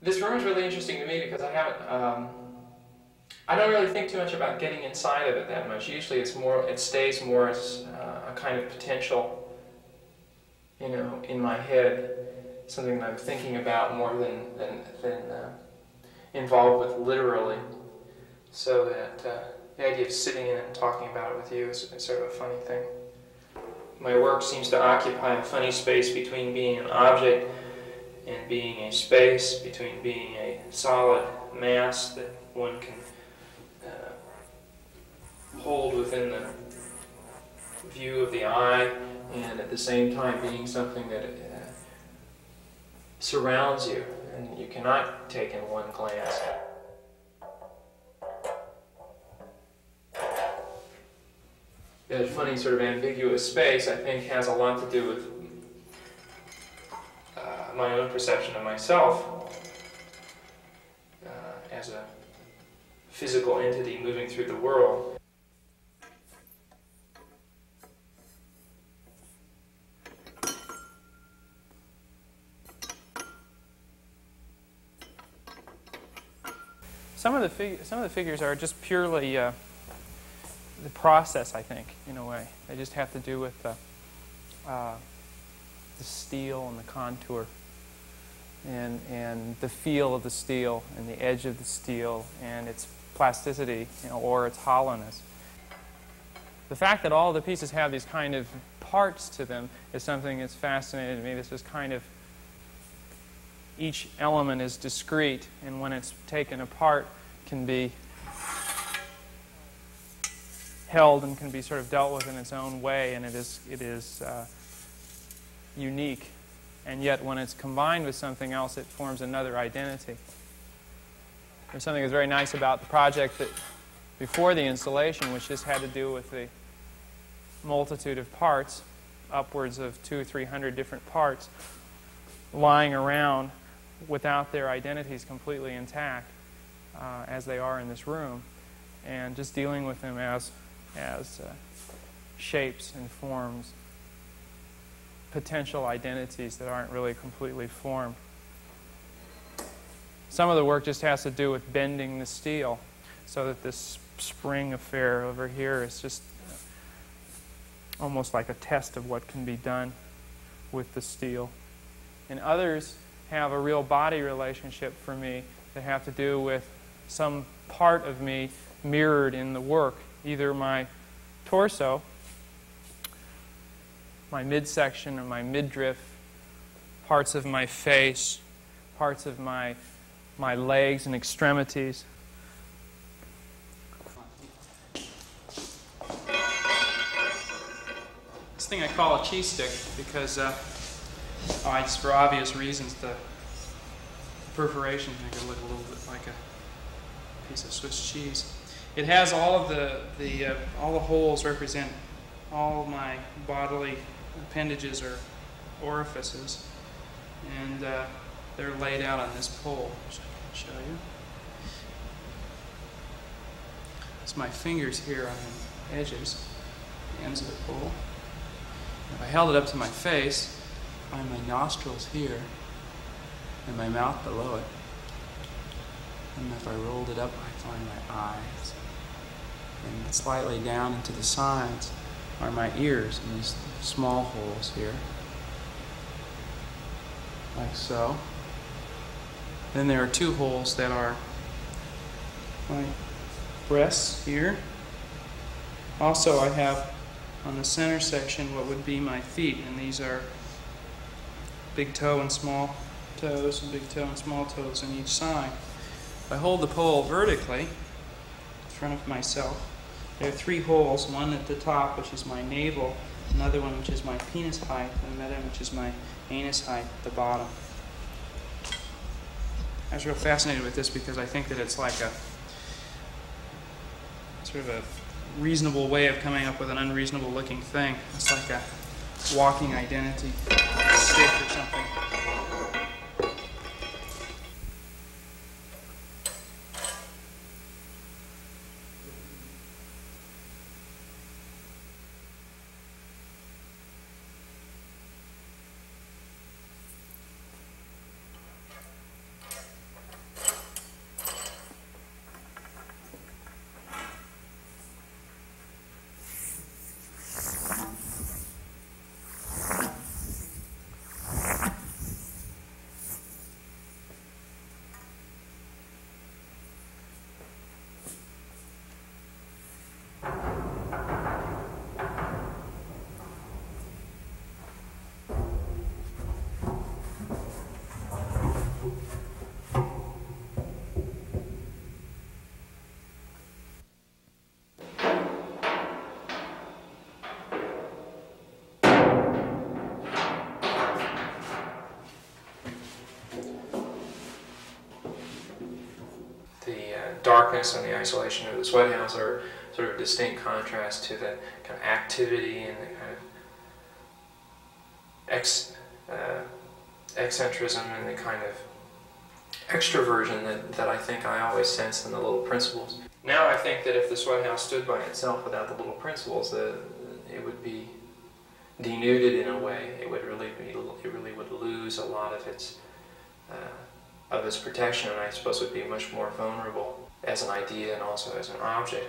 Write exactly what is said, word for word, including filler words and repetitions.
This room is really interesting to me because I haven't, um, I don't really think too much about getting inside of it that much. Usually it's more, it stays more as uh, a kind of potential, you know, in my head, something that I'm thinking about more than, than, than uh, involved with literally. So that uh, the idea of sitting in it and talking about it with you is, is sort of a funny thing. My work seems to occupy a funny space between being an object and being a space, between being a solid mass that one can uh, hold within the view of the eye, and at the same time being something that uh, surrounds you and you cannot take in one glance. That funny sort of ambiguous space, I think, has a lot to do with uh, my own perception of myself uh, as a physical entity moving through the world. Some of the fig some of the figures are just purely. Uh, The process, I think, in a way. They just have to do with the, uh, the steel and the contour and, and the feel of the steel and the edge of the steel and its plasticity, you know, or its hollowness. The fact that all the pieces have these kind of parts to them is something that's fascinated me. This is kind of, each element is discrete, and when it's taken apart can be held and can be sort of dealt with in its own way, and it is, it is uh, unique. And yet when it's combined with something else, it forms another identity. There's something that's very nice about the project that before the installation, which just had to do with the multitude of parts, upwards of two or three hundred different parts, lying around without their identities completely intact uh, as they are in this room, and just dealing with them as as uh, shapes and forms, potential identities that aren't really completely formed. Some of the work just has to do with bending the steel so that this spring affair over here is just almost like a test of what can be done with the steel. And others have a real body relationship for me that have to do with some part of me mirrored in the work, either my torso, my midsection or my midriff, parts of my face, parts of my, my legs and extremities. This thing I call a cheese stick because, uh, oh, it's for obvious reasons, the perforation here could look a little bit like a piece of Swiss cheese. It has all of the, the uh, all the holes represent all my bodily appendages or orifices, and uh, they're laid out on this pole, which I can show you. It's my fingers here on the edges, the ends of the pole. If I held it up to my face, I find my nostrils here and my mouth below it. And if I rolled it up, I find my eyes. And slightly down into the sides are my ears in these small holes here, like so. Then there are two holes that are my breasts here. Also, I have on the center section what would be my feet, and these are big toe and small toes, and big toe and small toes on each side. If I hold the pole vertically in front of myself, there are three holes, one at the top, which is my navel, another one which is my penis height, and another which is my anus height at the bottom. I was real fascinated with this because I think that it's like a sort of a reasonable way of coming up with an unreasonable looking thing. It's like a walking identity stick or something. of darkness and the isolation of the sweathouse are sort of a distinct contrast to the kind of activity and the kind of ex, uh, eccentricism and the kind of extroversion that, that I think I always sense in the Little Principles. Now I think that if the Sweathouse stood by itself without the Little Principles, that it would be denuded in a way. It would really be, it really would lose a lot of its uh, of its protection, and I suppose would be much more vulnerable as an idea and also as an object.